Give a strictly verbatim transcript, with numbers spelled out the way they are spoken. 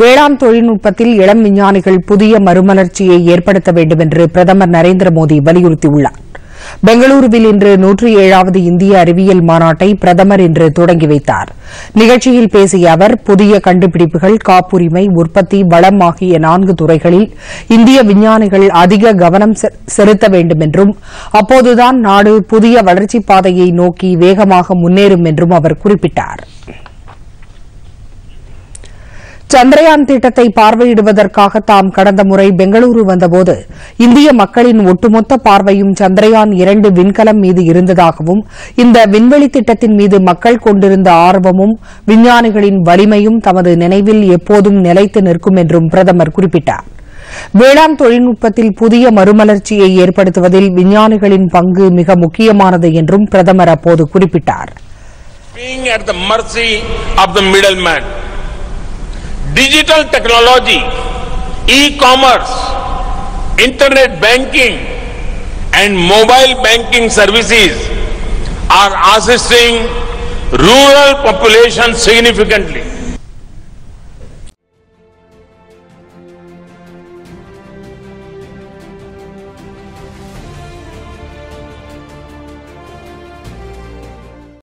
வேளாண் தொழில்நுட்பத்தில் இளம் விஞ்ஞானிகள் புதிய மறுமலர்ச்சியை ஏற்படுத்த வேண்டும் என்று பிரதமர் நரேந்திர மோடி வலியுறுத்தியுள்ளார். பெங்களூருவில் இன்று நூற்று ஏழாவது இந்திய அறிவியல் மாநாட்டை பிரதமர் இன்று தொடங்கி வைத்தார். நிகழ்ச்சியில் பேசிய அவர், புதிய கண்டுபிடிப்புகள், காப்புரிமை, உற்பத்தி, வளம் ஆகிய நான்கு துறைகளில் இந்திய விஞ்ஞானிகள் அதிக கவனம் செலுத்த வேண்டும் என்றும், அப்போதுதான் நாடு புதிய வளர்ச்சிப் பாதையை நோக்கி வேகமாக முன்னேறும் என்றும் அவர் குறிப்பிட்டார். சந்திரயான் திட்டத்தை பார்வையிடுவதற்காக தாம் கடந்த முறை பெங்களூரு வந்தபோது இந்திய மக்களின் ஒட்டுமொத்த பார்வையும் சந்திரயான் இரண்டு விண்கலம் மீது இருந்ததாகவும், இந்த விண்வெளி திட்டத்தின் மீது மக்கள் கொண்டிருந்த ஆர்வமும் விஞ்ஞானிகளின் வலிமையும் தமது நினைவில் எப்போதும் நிலைத்து நிற்கும் என்றும் பிரதமர் குறிப்பிட்டார். வேளாண் தொழில்நுட்பத்தில் புதிய மறுமலர்ச்சியை ஏற்படுத்துவதில் விஞ்ஞானிகளின் பங்கு மிக முக்கியமானது என்றும் பிரதமர் அப்போது குறிப்பிட்டார். Digital technology, e-commerce, internet banking and mobile banking services are assisting rural populations significantly.